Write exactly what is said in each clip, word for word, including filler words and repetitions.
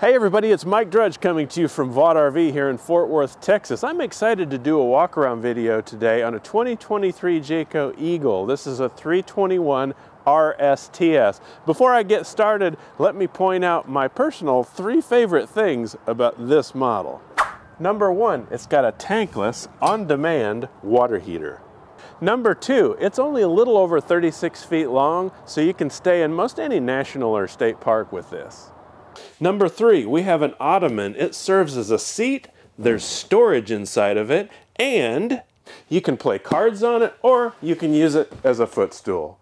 Hey everybody, it's Mike Drudge coming to you from Vogt R V here in Fort Worth, Texas. I'm excited to do a walk around video today on a twenty twenty-three Jayco Eagle. This is a three twenty-one R S T S. Before I get started, let me point out my personal three favorite things about this model. Number one, it's got a tankless, on-demand water heater. Number two, it's only a little over thirty-six feet long, so you can stay in most any national or state park with this. Number three, we have an ottoman. It serves as a seat, there's storage inside of it, and you can play cards on it or you can use it as a footstool.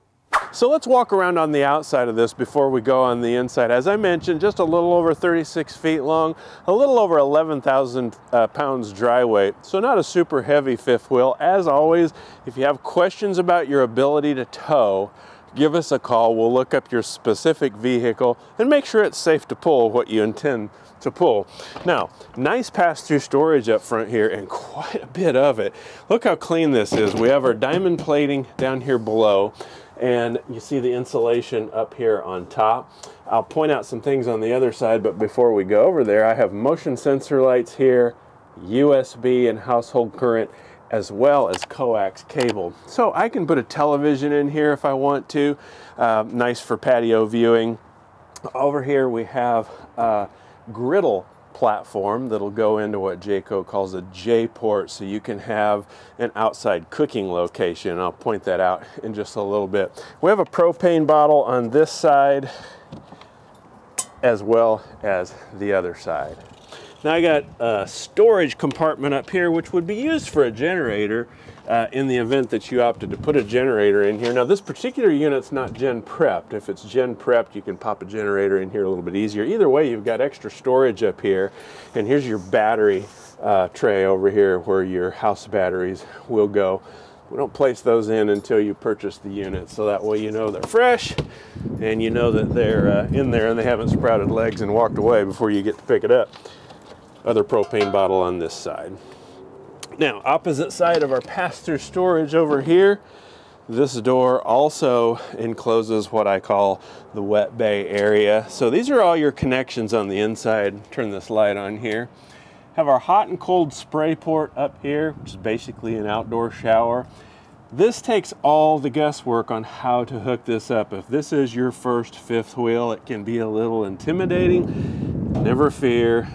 So let's walk around on the outside of this before we go on the inside. As I mentioned, just a little over thirty-six feet long, a little over eleven thousand uh, pounds dry weight, so not a super heavy fifth wheel. As always, if you have questions about your ability to tow, give us a call. We'll look up your specific vehicle and make sure it's safe to pull what you intend to pull. Now, nice pass-through storage up front here, and quite a bit of it. Look how clean this is. We have our diamond plating down here below, and you see the insulation up here on top. I'll point out some things on the other side, but before we go over there, I have motion sensor lights here, U S B and household current, as well as coax cable. So I can put a television in here if I want to. Uh, nice for patio viewing. Over here we have a griddle platform that'll go into what Jayco calls a J-port, so you can have an outside cooking location. I'll point that out in just a little bit. We have a propane bottle on this side as well as the other side. Now I got a storage compartment up here, which would be used for a generator uh, in the event that you opted to put a generator in here. Now this particular unit's not gen prepped. If it's gen prepped, you can pop a generator in here a little bit easier. Either way, you've got extra storage up here. And here's your battery uh, tray over here where your house batteries will go. We don't place those in until you purchase the unit, so that way you know they're fresh and you know that they're uh, in there and they haven't sprouted legs and walked away before you get to pick it up. Other propane bottle on this side. Now, opposite side of our pass-through storage over here, this door also encloses what I call the wet bay area. So these are all your connections on the inside. Turn this light on here. Have our hot and cold spray port up here, which is basically an outdoor shower. This takes all the guesswork on how to hook this up. If this is your first fifth wheel, it can be a little intimidating. Never fear.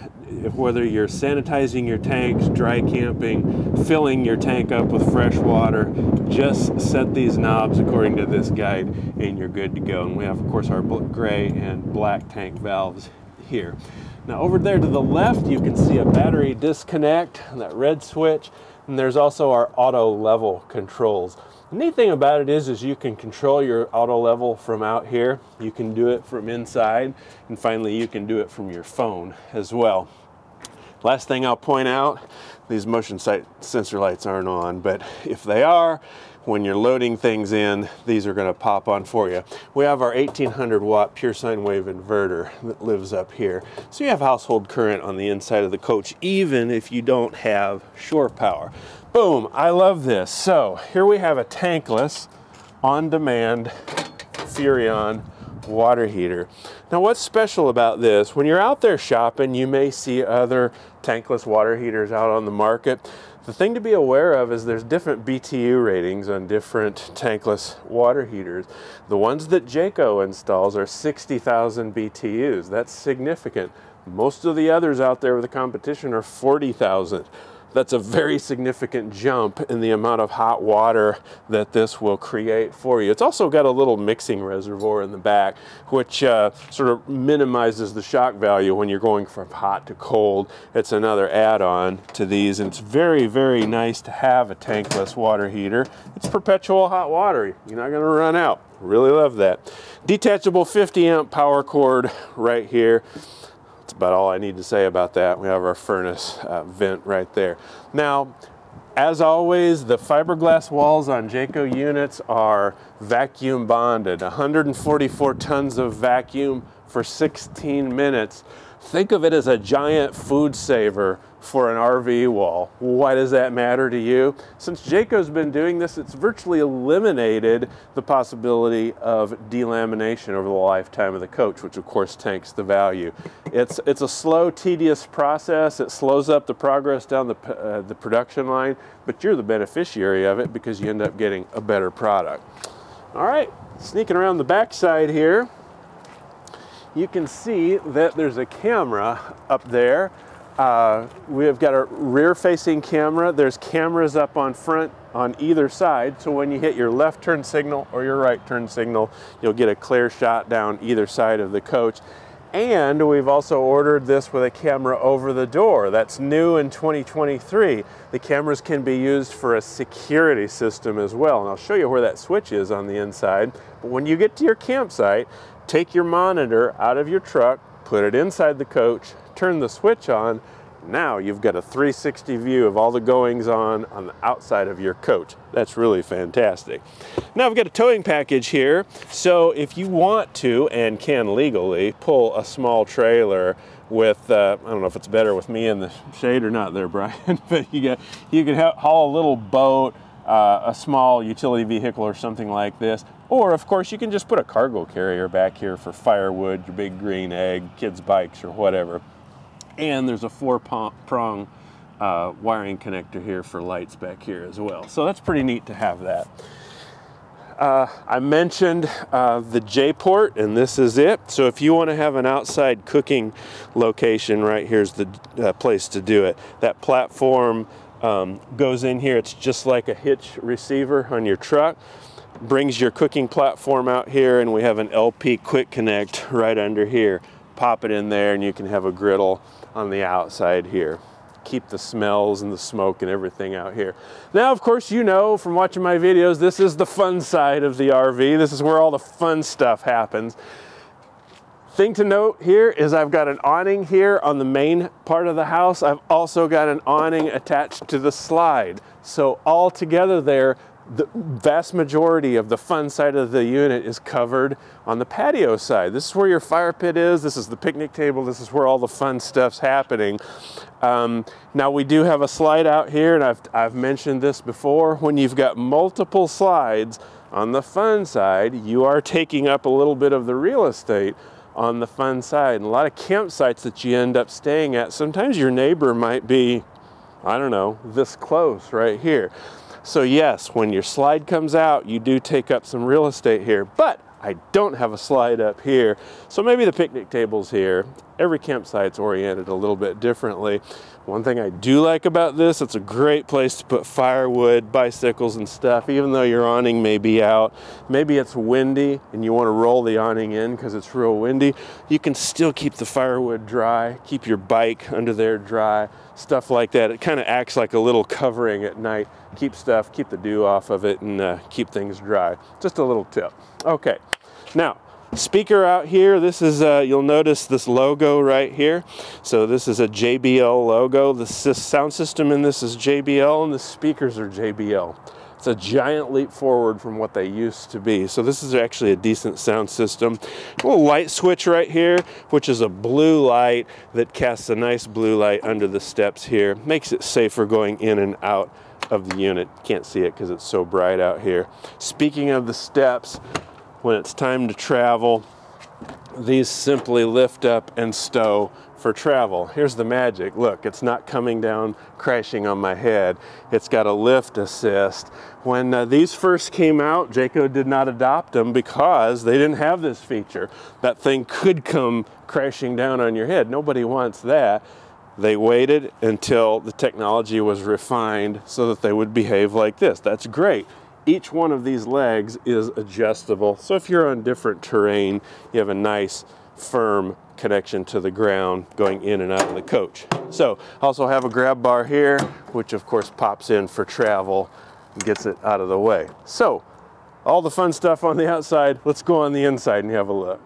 Whether you're sanitizing your tanks, dry camping, filling your tank up with fresh water, just set these knobs according to this guide and you're good to go. And we have, of course, our gray and black tank valves here. Now over there to the left, you can see a battery disconnect, that red switch, and there's also our auto level controls. The neat thing about it is, is you can control your auto level from out here, you can do it from inside, and finally you can do it from your phone as well. Last thing I'll point out, these motion sensor lights aren't on, but if they are, when you're loading things in, these are gonna pop on for you. We have our eighteen hundred watt pure sine wave inverter that lives up here. So you have household current on the inside of the coach, even if you don't have shore power. Boom, I love this. So here we have a tankless, on-demand Furion water heater. Now what's special about this, when you're out there shopping, you may see other tankless water heaters out on the market. The thing to be aware of is there's different B T U ratings on different tankless water heaters. The ones that Jayco installs are sixty thousand B T Us. That's significant. Most of the others out there with the competition are forty thousand. That's a very significant jump in the amount of hot water that this will create for you. It's also got a little mixing reservoir in the back, which uh, sort of minimizes the shock value when you're going from hot to cold. It's another add-on to these, and it's very, very nice to have a tankless water heater. It's perpetual hot water. You're not gonna run out. Really love that. Detachable fifty amp power cord right here. That's about all I need to say about that. We have our furnace uh, vent right there. Now, as always, the fiberglass walls on Jayco units are vacuum bonded. one hundred forty-four tons of vacuum for sixteen minutes. Think of it as a giant food saver for an R V wall. Why does that matter to you? Since Jayco's been doing this, it's virtually eliminated the possibility of delamination over the lifetime of the coach, which of course tanks the value. It's, it's a slow, tedious process. It slows up the progress down the, uh, the production line, but you're the beneficiary of it because you end up getting a better product. All right, sneaking around the backside here, you can see that there's a camera up there. Uh, we have got a rear-facing camera. There's cameras up on front on either side, so when you hit your left turn signal or your right turn signal, you'll get a clear shot down either side of the coach. And we've also ordered this with a camera over the door. That's new in twenty twenty-three. The cameras can be used for a security system as well, and I'll show you where that switch is on the inside. But when you get to your campsite, take your monitor out of your truck, put it inside the coach, turn the switch on. Now you've got a three sixty view of all the goings on on the outside of your coach. That's really fantastic. Now I've got a towing package here. So if you want to, and can legally, pull a small trailer with, uh, I don't know if it's better with me in the shade or not there, Brian, but you got, you can haul a little boat, Uh, a small utility vehicle or something like this. Or of course you can just put a cargo carrier back here for firewood, your big green egg, kids' bikes or whatever. And there's a four prong uh, wiring connector here for lights back here as well. So that's pretty neat to have that. Uh, I mentioned uh, the J-Port, and this is it. So if you want to have an outside cooking location, right here's the uh, place to do it. That platform Um, goes in here. It's just like a hitch receiver on your truck, brings your cooking platform out here, and we have an L P quick connect right under here. Pop it in there and you can have a griddle on the outside here. Keep the smells and the smoke and everything out here. Now of course you know from watching my videos, this is the fun side of the R V. This is where all the fun stuff happens. Thing to note here is I've got an awning here on the main part of the house. I've also got an awning attached to the slide. So all together there, the vast majority of the fun side of the unit is covered on the patio side. This is where your fire pit is. This is the picnic table. This is where all the fun stuff's happening. Um, now we do have a slide out here, and I've, I've mentioned this before. When you've got multiple slides on the fun side, you are taking up a little bit of the real estate on the fun side. And a lot of campsites that you end up staying at, sometimes your neighbor might be, I don't know, this close right here. So yes, when your slide comes out, you do take up some real estate here, but I don't have a slide up here. So maybe the picnic table's here. Every campsite's oriented a little bit differently. One thing I do like about this, it's a great place to put firewood, bicycles and stuff, even though your awning may be out. Maybe it's windy and you want to roll the awning in because it's real windy. You can still keep the firewood dry, keep your bike under there dry, stuff like that. It kind of acts like a little covering at night. Keep stuff, keep the dew off of it, and uh, keep things dry. Just a little tip. Okay, now, speaker out here, this is, uh, you'll notice this logo right here. So this is a J B L logo. The sound system in this is J B L, and the speakers are J B L. It's a giant leap forward from what they used to be. So this is actually a decent sound system. A little light switch right here, which is a blue light that casts a nice blue light under the steps here. Makes it safer going in and out of the unit. Can't see it because it's so bright out here. Speaking of the steps, when it's time to travel, these simply lift up and stow for travel. Here's the magic. Look, it's not coming down crashing on my head. It's got a lift assist. When uh, these first came out, Jayco did not adopt them because they didn't have this feature. That thing could come crashing down on your head. Nobody wants that. They waited until the technology was refined so that they would behave like this. That's great. Each one of these legs is adjustable. So if you're on different terrain, you have a nice firm connection to the ground going in and out of the coach. So I also have a grab bar here, which of course pops in for travel and gets it out of the way. So all the fun stuff on the outside, let's go on the inside and have a look.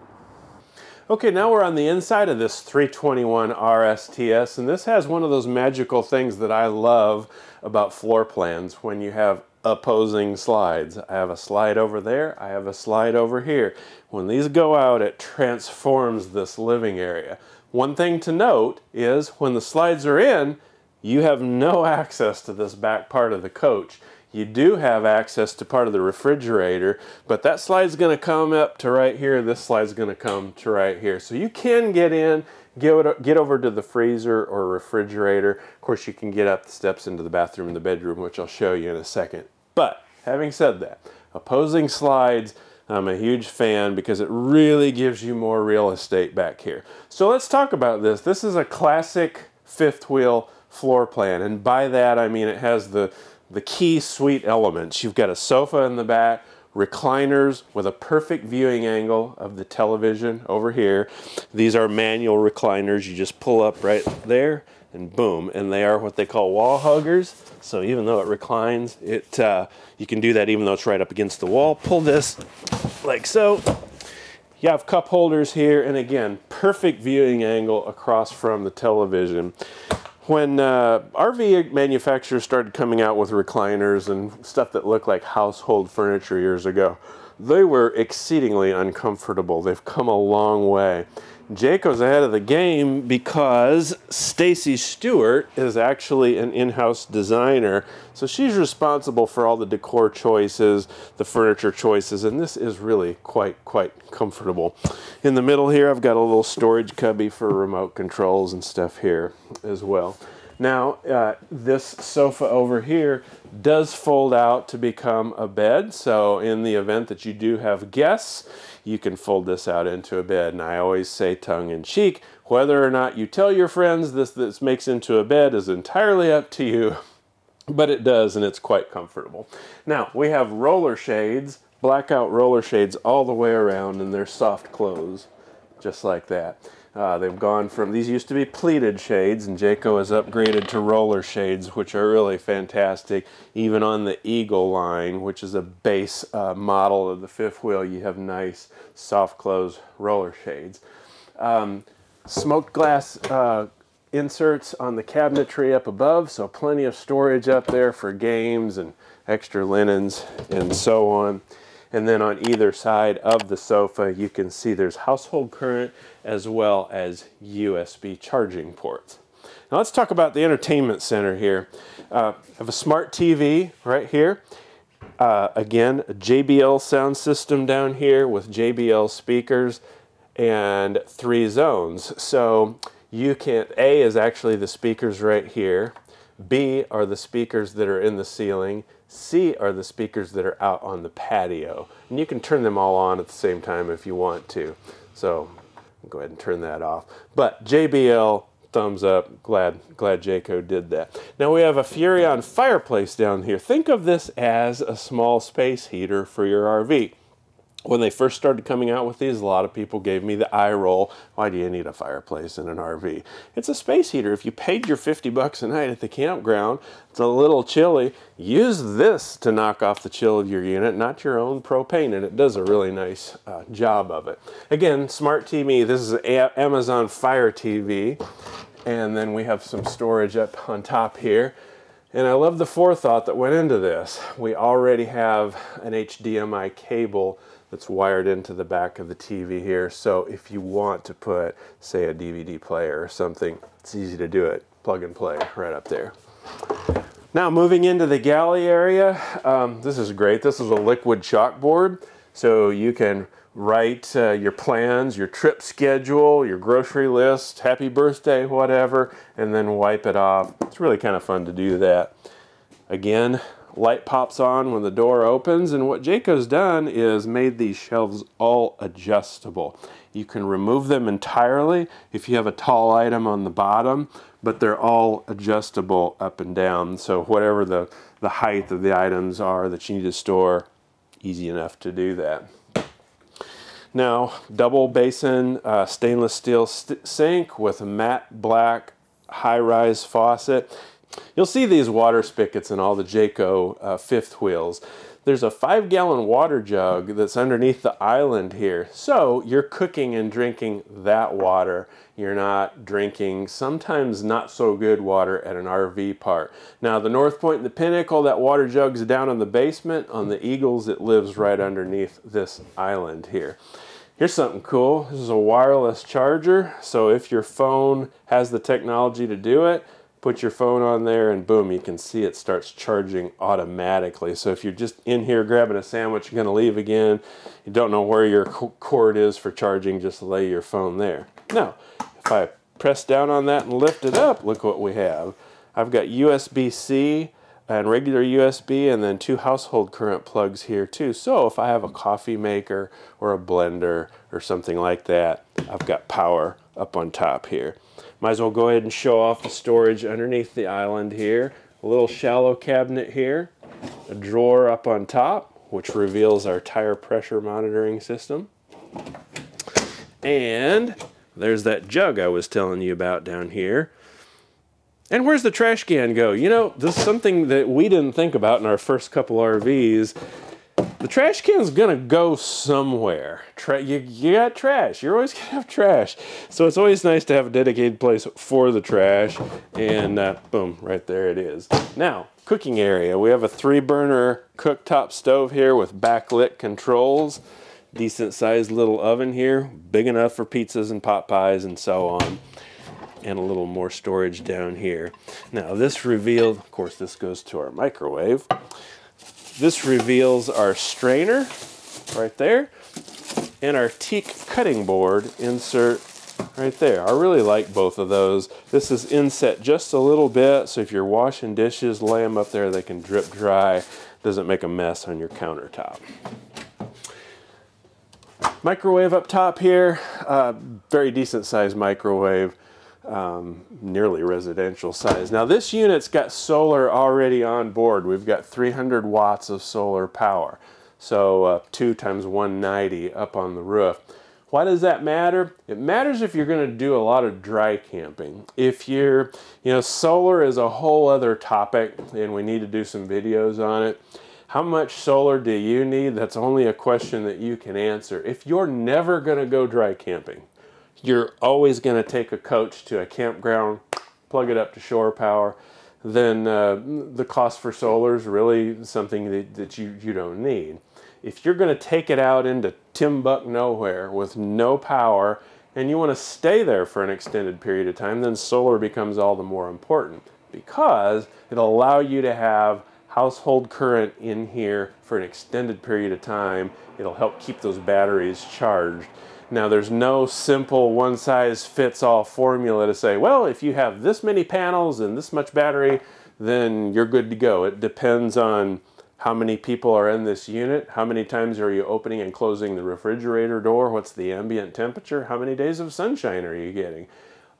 Okay, now we're on the inside of this three twenty-one R S T S, and this has one of those magical things that I love about floor plans. When you have opposing slides. I have a slide over there, I have a slide over here. When these go out, it transforms this living area. One thing to note is when the slides are in, you have no access to this back part of the coach. You do have access to part of the refrigerator, but that slide's gonna come up to right here, this slide's gonna come to right here. So you can get in, get, get over to the freezer or refrigerator. Of course, you can get up the steps into the bathroom and the bedroom, which I'll show you in a second. But having said that, opposing slides, I'm a huge fan because it really gives you more real estate back here. So let's talk about this. This is a classic fifth wheel floor plan, and by that I mean it has the the key suite elements. You've got a sofa in the back, recliners with a perfect viewing angle of the television over here. These are manual recliners. You just pull up right there and boom, and they are what they call wall huggers. So even though it reclines, it uh, you can do that even though it's right up against the wall. Pull this like so. You have cup holders here, and again, perfect viewing angle across from the television. When uh, R V manufacturers started coming out with recliners and stuff that looked like household furniture years ago, they were exceedingly uncomfortable. They've come a long way. Jayco's ahead of the game because Stacy Stewart is actually an in-house designer. So she's responsible for all the decor choices, the furniture choices, and this is really quite, quite comfortable. In the middle here, I've got a little storage cubby for remote controls and stuff here as well. Now, uh, this sofa over here does fold out to become a bed. So in the event that you do have guests, you can fold this out into a bed. And I always say tongue in cheek, whether or not you tell your friends this, this makes into a bed is entirely up to you, but it does, and it's quite comfortable. Now, we have roller shades, blackout roller shades all the way around, and they're soft close, just like that. Uh, they've gone from, these used to be pleated shades, and Jayco has upgraded to roller shades, which are really fantastic. Even on the Eagle line, which is a base uh, model of the fifth wheel, you have nice soft close roller shades. Um, smoked glass uh, inserts on the cabinetry up above, so plenty of storage up there for games and extra linens and so on. And then on either side of the sofa, you can see there's household current as well as U S B charging ports. Now let's talk about the entertainment center here. Uh, I have a smart T V right here. Uh, again, a J B L sound system down here with J B L speakers and three zones. So you can, A is actually the speakers right here. B are the speakers that are in the ceiling. C are the speakers that are out on the patio. And you can turn them all on at the same time if you want to. So go ahead and turn that off. But J B L, thumbs up. Glad, glad Jayco did that. Now we have a Furion fireplace down here. Think of this as a small space heater for your R V. When they first started coming out with these, a lot of people gave me the eye roll. Why do you need a fireplace in an R V? It's a space heater. If you paid your fifty bucks a night at the campground, it's a little chilly, use this to knock off the chill of your unit, not your own propane, and it does a really nice uh, job of it. Again, smart T V. This is an Amazon Fire T V, and then we have some storage up on top here. And I love the forethought that went into this. We already have an H D M I cable that's wired into the back of the T V here. So if you want to put, say, a D V D player or something, it's easy to do it. Plug and play right up there. Now moving into the galley area, um, this is great. This is a liquid chalkboard. So you can write uh, your plans, your trip schedule, your grocery list, happy birthday, whatever, and then wipe it off. It's really kind of fun to do that. Again, light pops on when the door opens, and what Jayco's done is made these shelves all adjustable. You can remove them entirely if you have a tall item on the bottom, but they're all adjustable up and down. So whatever the, the height of the items are that you need to store, easy enough to do that. Now, double basin uh, stainless steel st sink with a matte black high-rise faucet. You'll see these water spigots in all the Jayco uh, fifth wheels. There's a five gallon water jug that's underneath the island here. So you're cooking and drinking that water. You're not drinking sometimes not so good water at an R V park. Now the North Point and the Pinnacle, that water jug's down in the basement. On the Eagles, it lives right underneath this island here. Here's something cool. This is a wireless charger. So if your phone has the technology to do it, put your phone on there and boom, you can see it starts charging automatically. So if you're just in here grabbing a sandwich, you're gonna leave again, you don't know where your cord is for charging, just lay your phone there. Now, if I press down on that and lift it up, look what we have. I've got U S B C and regular U S B and then two household current plugs here too. So if I have a coffee maker or a blender or something like that, I've got power up on top here. Might as well go ahead and show off the storage underneath the island here. A little shallow cabinet here, a drawer up on top, which reveals our tire pressure monitoring system. And there's that jug I was telling you about down here. And where's the trash can go? You know, this is something that we didn't think about in our first couple R Vs. The trash can's gonna go somewhere. Tra you, you got trash, you're always gonna have trash. So it's always nice to have a dedicated place for the trash, and uh, boom, right there it is. Now, cooking area. We have a three burner cooktop stove here with backlit controls. Decent sized little oven here, big enough for pizzas and pot pies and so on. And a little more storage down here. Now this revealed, of course this goes to our microwave. This reveals our strainer right there and our teak cutting board insert right there. I really like both of those. This is inset just a little bit, so if you're washing dishes, lay them up there, they can drip dry. Doesn't make a mess on your countertop. Microwave up top here, uh, very decent sized microwave. Um, nearly residential size. Now this unit's got solar already on board. We've got three hundred watts of solar power. So uh, two times one ninety up on the roof. Why does that matter? It matters if you're going to do a lot of dry camping. If you're, you know, solar is a whole other topic and we need to do some videos on it. How much solar do you need? That's only a question that you can answer. If you're never going to go dry camping, you're always going to take a coach to a campground, plug it up to shore power, then uh, the cost for solar is really something that, that you, you don't need. If you're going to take it out into Timbuktu nowhere with no power and you want to stay there for an extended period of time, then solar becomes all the more important because it'll allow you to have household current in here for an extended period of time. It'll help keep those batteries charged. Now there's no simple one size fits all formula to say, well, if you have this many panels and this much battery, then you're good to go. It depends on how many people are in this unit, how many times are you opening and closing the refrigerator door, what's the ambient temperature, how many days of sunshine are you getting?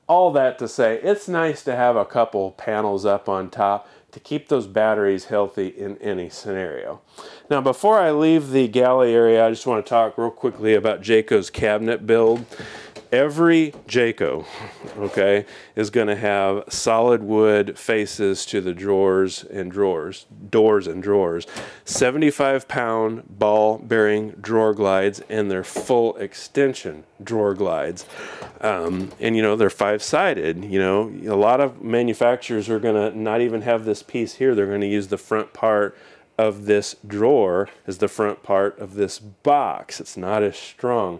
All that to say, it's nice to have a couple panels up on top to keep those batteries healthy in any scenario. Now before I leave the galley area, I just want to talk real quickly about Jayco's cabinet build. Every Jayco, okay, is going to have solid wood faces to the drawers and drawers, doors and drawers. seventy-five pound ball bearing drawer glides and their full extension drawer glides. Um, and you know, they're five sided. You know, a lot of manufacturers are going to not even have this piece here. They're going to use the front part of this drawer as the front part of this box. It's not as strong.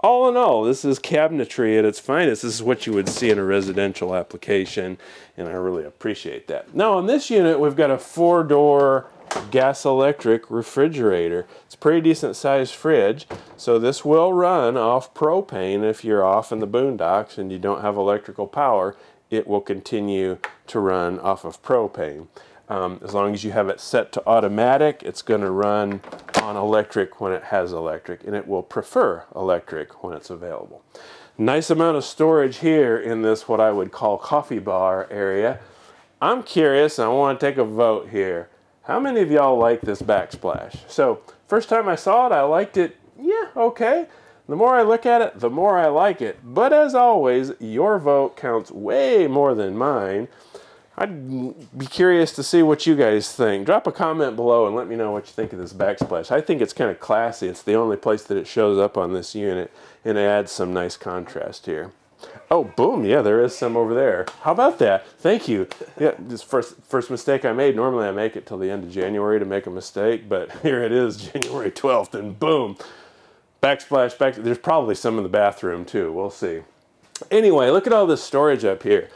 All in all, this is cabinetry at its finest. This is what you would see in a residential application, and I really appreciate that. Now, on this unit, we've got a four-door gas-electric refrigerator. It's a pretty decent-sized fridge, so this will run off propane if you're off in the boondocks and you don't have electrical power. It will continue to run off of propane. Um, as long as you have it set to automatic, it's going to run on electric when it has electric, and it will prefer electric when it's available. Nice amount of storage here in this what I would call coffee bar area. I'm curious, and I want to take a vote here. How many of y'all like this backsplash? So first time I saw it, I liked it. Yeah, okay. The more I look at it, the more I like it. But as always, your vote counts way more than mine. I'd be curious to see what you guys think. Drop a comment below and let me know what you think of this backsplash. I think it's kind of classy. It's the only place that it shows up on this unit, and it adds some nice contrast here. Oh, boom, yeah, there is some over there. How about that? Thank you. Yeah, this first first mistake I made. Normally I make it till the end of January to make a mistake, but here it is, January twelfth, and boom. Backsplash, back. There's probably some in the bathroom too, we'll see. Anyway, look at all this storage up here.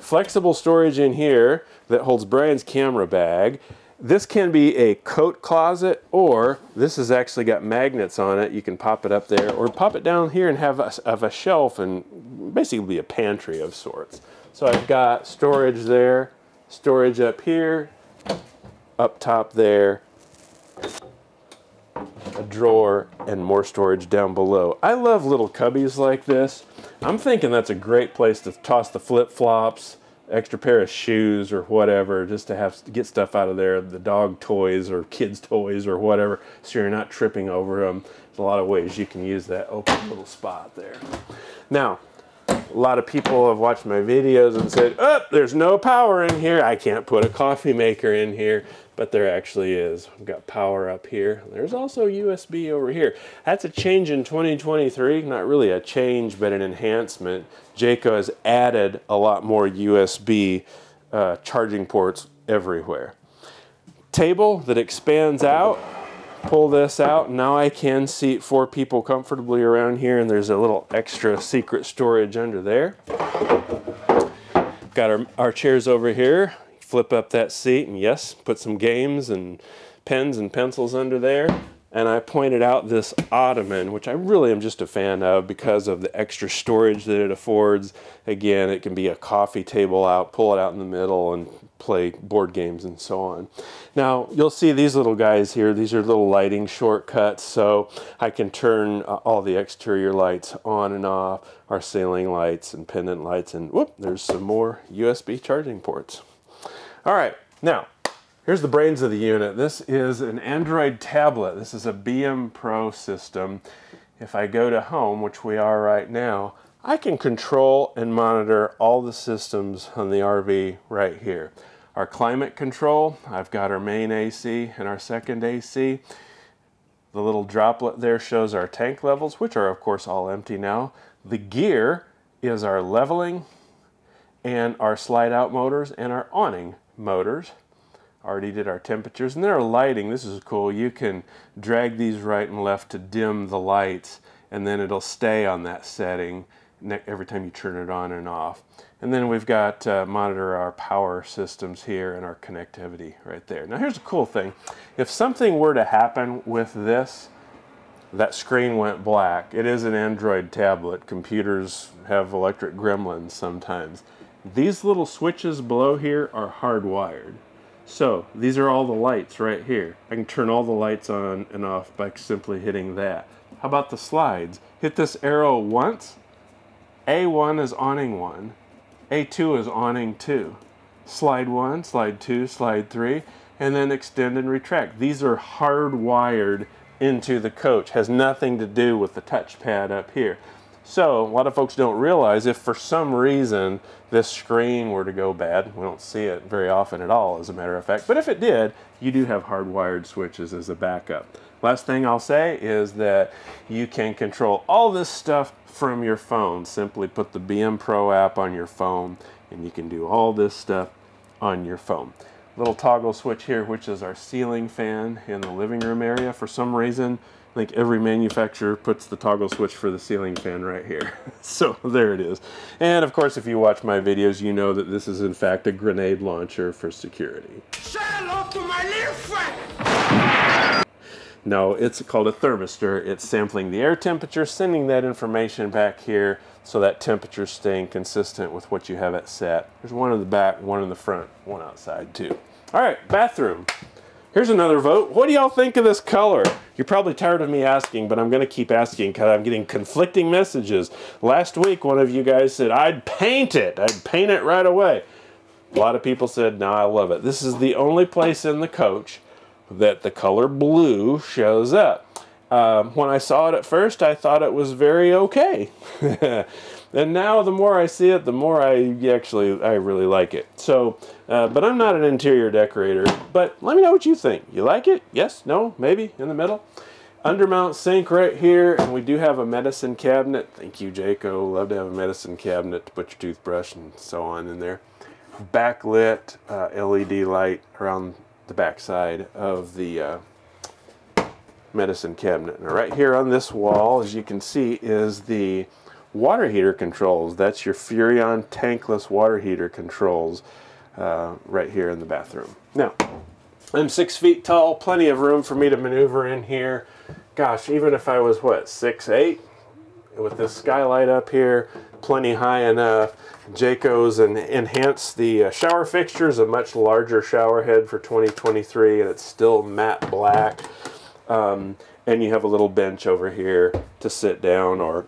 Flexible storage in here that holds Brian's camera bag. This can be a coat closet, or this has actually got magnets on it. You can pop it up there or pop it down here and have a, have a shelf and basically be a pantry of sorts. So I've got storage there, storage up here, up top there, a drawer, and more storage down below. I love little cubbies like this. I'm thinking that's a great place to toss the flip-flops, extra pair of shoes or whatever, just to have to get stuff out of there, the dog toys or kids toys or whatever, so you're not tripping over them. There's a lot of ways you can use that open little spot there. Now, a lot of people have watched my videos and said, oh, there's no power in here. I can't put a coffee maker in here. But there actually is. We've got power up here. There's also U S B over here. That's a change in twenty twenty-three. Not really a change, but an enhancement. Jayco has added a lot more U S B uh, charging ports everywhere. Table that expands out. Pull this out. Now I can seat four people comfortably around here, and there's a little extra secret storage under there. Got our, our chairs over here. Flip up that seat and yes, put some games and pens and pencils under there. And I pointed out this ottoman, which I really am just a fan of because of the extra storage that it affords. Again, it can be a coffee table out, pull it out in the middle and play board games and so on. Now, you'll see these little guys here. These are little lighting shortcuts, so I can turn uh, all the exterior lights on and off, our ceiling lights and pendant lights, and whoop, there's some more U S B charging ports. All right, now, here's the brains of the unit. This is an Android tablet. This is a B M Pro system. If I go to home, which we are right now, I can control and monitor all the systems on the R V right here. Our climate control, I've got our main A C and our second A C. The little droplet there shows our tank levels, which are of course all empty now. The gear is our leveling and our slide out motors and our awning motors. Already did our temperatures and their lighting. This is cool. You can drag these right and left to dim the lights, and then it'll stay on that setting every time you turn it on and off. And then we've got uh, monitor our power systems here and our connectivity right there. Now here's a cool thing. If something were to happen with this, that screen went black. It is an Android tablet. Computers have electric gremlins sometimes. These little switches below here are hardwired. So these are all the lights right here. I can turn all the lights on and off by simply hitting that. How about the slides? Hit this arrow once. A one is awning one. A two is awning two. Slide one, slide two, slide three, and then extend and retract. These are hardwired into the coach. Has nothing to do with the touchpad up here. So, a lot of folks don't realize if for some reason this screen were to go bad, we don't see it very often at all as a matter of fact, but if it did, you do have hardwired switches as a backup. Last thing I'll say is that you can control all this stuff from your phone. Simply put the B M Pro app on your phone and you can do all this stuff on your phone. Little toggle switch here, which is our ceiling fan in the living room area. For some reason, I think every manufacturer puts the toggle switch for the ceiling fan right here. So there it is. And of course, if you watch my videos, you know that this is in fact a grenade launcher for security. Say hello to my little friend! No, it's called a thermistor. It's sampling the air temperature, sending that information back here so that temperature's staying consistent with what you have it set. There's one in the back, one in the front, one outside too. All right, bathroom. Here's another vote. What do y'all think of this color? You're probably tired of me asking, but I'm going to keep asking because I'm getting conflicting messages. Last week, one of you guys said, I'd paint it. I'd paint it right away. A lot of people said, no, I love it. This is the only place in the coach that the color blue shows up. Um, when I saw it at first, I thought it was very okay. And now the more I see it, the more I actually, I really like it. So, uh, but I'm not an interior decorator, but let me know what you think. You like it? Yes, no, maybe, in the middle? Undermount sink right here, and we do have a medicine cabinet. Thank you, Jayco. Love to have a medicine cabinet to put your toothbrush and so on in there. Backlit uh, L E D light around the backside of the uh, medicine cabinet. Now right here on this wall, as you can see, is the water heater controls. That's your Furion tankless water heater controls uh, right here in the bathroom. Now, I'm six feet tall, plenty of room for me to maneuver in here. Gosh, even if I was, what, six eight? With this skylight up here, plenty high enough. Jayco's and enhanced the shower fixtures, a much larger shower head for twenty twenty-three, and it's still matte black. Um, and you have a little bench over here to sit down or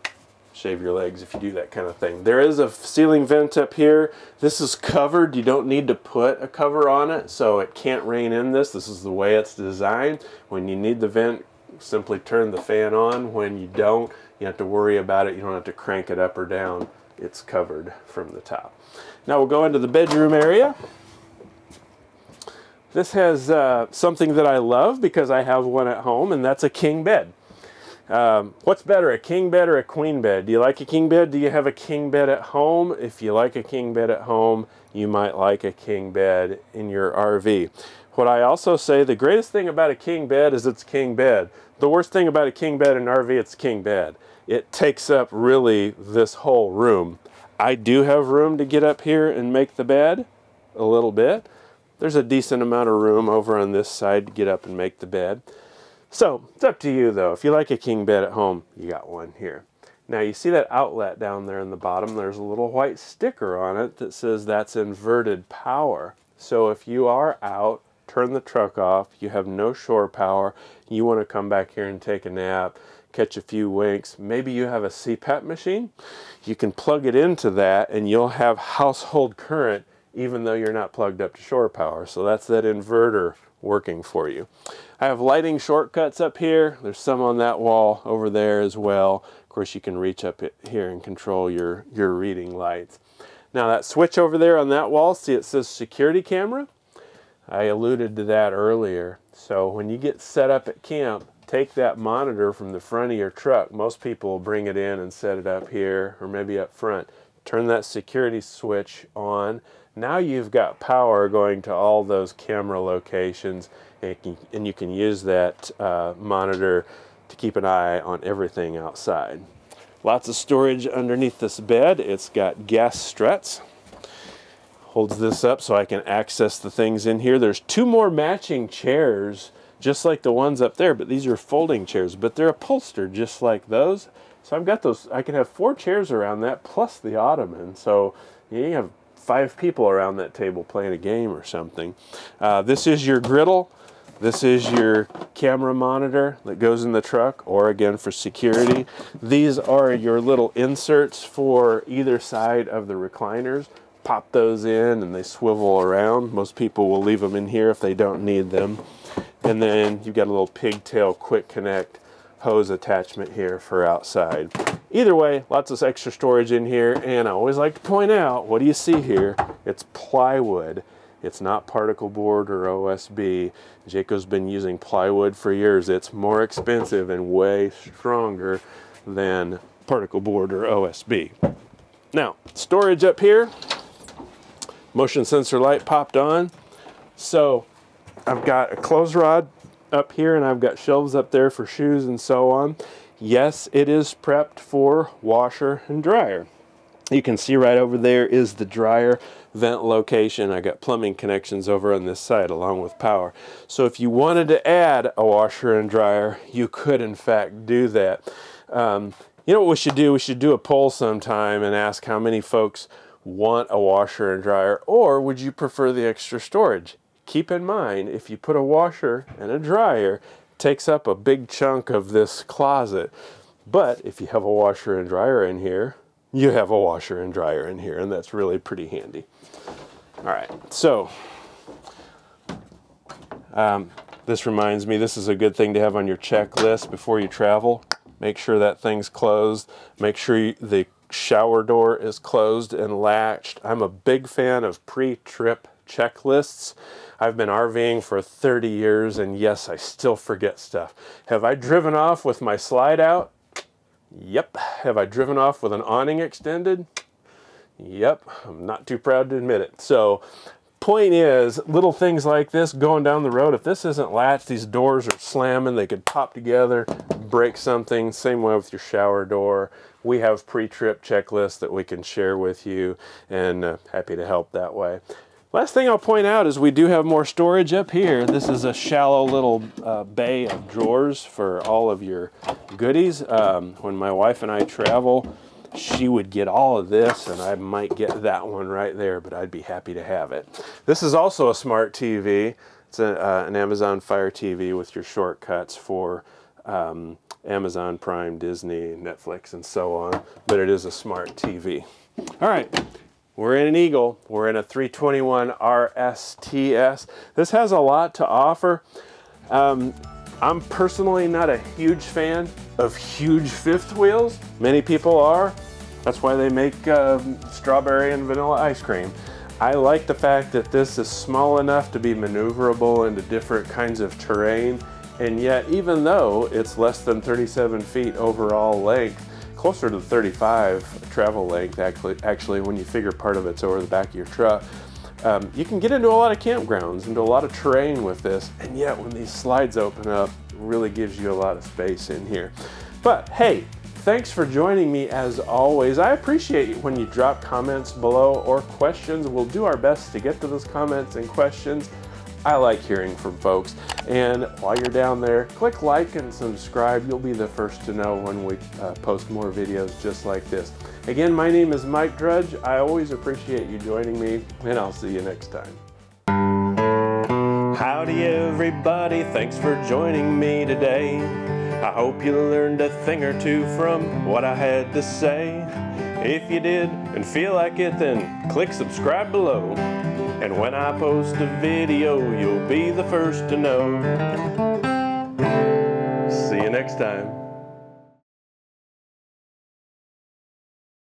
shave your legs if you do that kind of thing. There is a ceiling vent up here. This is covered. You don't need to put a cover on it, so it can't rain in this. This is the way it's designed. When you need the vent, simply turn the fan on. When you don't, you have to worry about it. You don't have to crank it up or down. It's covered from the top. Now we'll go into the bedroom area. This has uh, something that I love because I have one at home, and that's a king bed. Um, what's better, a king bed or a queen bed? Do you like a king bed? Do you have a king bed at home? If you like a king bed at home, you might like a king bed in your R V. What I also say, the greatest thing about a king bed is it's king bed. The worst thing about a king bed in an R V, it's king bed. It takes up really this whole room. I do have room to get up here and make the bed a little bit. There's a decent amount of room over on this side to get up and make the bed. So it's up to you though. If you like a king bed at home, you got one here. Now you see that outlet down there in the bottom, there's a little white sticker on it that says that's inverted power. So if you are out, turn the truck off, you have no shore power, you want to come back here and take a nap, catch a few winks, maybe you have a C PAP machine, you can plug it into that and you'll have household current even though you're not plugged up to shore power. So that's that inverter working for you. I have lighting shortcuts up here. There's some on that wall over there as well. Of course, you can reach up here and control your, your reading lights. Now that switch over there on that wall, see it says security camera? I alluded to that earlier. So when you get set up at camp, take that monitor from the front of your truck. Most people will bring it in and set it up here or maybe up front. Turn that security switch on. Now you've got power going to all those camera locations, and, can, and you can use that uh, monitor to keep an eye on everything outside. Lots of storage underneath this bed. It's got gas struts. Holds this up so I can access the things in here. There's two more matching chairs, just like the ones up there, but these are folding chairs, but they're upholstered just like those. So I've got those, I can have four chairs around that plus the ottoman. So you have five people around that table playing a game or something. Uh, this is your griddle. This is your camera monitor that goes in the truck, or again for security. These are your little inserts for either side of the recliners. Pop those in and they swivel around. Most people will leave them in here if they don't need them. And then you've got a little pigtail quick connect hose attachment here for outside. Either way, lots of extra storage in here, and I always like to point out, what do you see here? It's plywood. It's not particle board or O S B. Jayco's been using plywood for years. It's more expensive and way stronger than particle board or O S B. Now, storage up here. Motion sensor light popped on. So I've got a clothes rod up here and I've got shelves up there for shoes and so on. Yes, it is prepped for washer and dryer. You can see right over there is the dryer vent location. I got plumbing connections over on this side along with power. So if you wanted to add a washer and dryer, you could in fact do that. Um, you know what we should do? We should do a poll sometime and ask how many folks want a washer and dryer, or would you prefer the extra storage? Keep in mind, if you put a washer and a dryer, it takes up a big chunk of this closet. But if you have a washer and dryer in here, you have a washer and dryer in here, and that's really pretty handy. All right, so um, this reminds me, this is a good thing to have on your checklist before you travel. Make sure that thing's closed. Make sure you, the shower door is closed and latched. I'm a big fan of pre-trip checklists. I've been RVing for thirty years, and yes, I still forget stuff. Have I driven off with my slide out? Yep. Have I driven off with an awning extended? Yep. I'm not too proud to admit it. So point is, little things like this going down the road, if this isn't latched, these doors are slamming, they could pop together, break something. Same way with your shower door. We have pre-trip checklists that we can share with you, and uh, happy to help that way. Last thing I'll point out is we do have more storage up here. This is a shallow little uh, bay of drawers for all of your goodies. Um, when my wife and I travel, she would get all of this, and I might get that one right there, but I'd be happy to have it. This is also a smart T V. It's a, uh, an Amazon Fire T V with your shortcuts for um, Amazon Prime, Disney, Netflix, and so on, but it is a smart T V. All right. We're in an Eagle. We're in a three twenty-one R S T S. This has a lot to offer. Um, I'm personally not a huge fan of huge fifth wheels. Many people are. That's why they make um, strawberry and vanilla ice cream. I like the fact that this is small enough to be maneuverable into different kinds of terrain. And yet, even though it's less than thirty-seven feet overall length, closer to thirty-five travel length actually, actually when you figure part of it's over the back of your truck. Um, you can get into a lot of campgrounds, into a lot of terrain with this, and yet when these slides open up, it really gives you a lot of space in here. But hey, thanks for joining me as always. I appreciate it when you drop comments below or questions. We'll do our best to get to those comments and questions. I like hearing from folks. And while you're down there, click like and subscribe. You'll be the first to know when we uh, post more videos just like this. Again, my name is Mike Drudge. I always appreciate you joining me, and I'll see you next time. Howdy everybody, thanks for joining me today. I hope you learned a thing or two from what I had to say. If you did and feel like it, then click subscribe below. And when I post a video, you'll be the first to know. See you next time.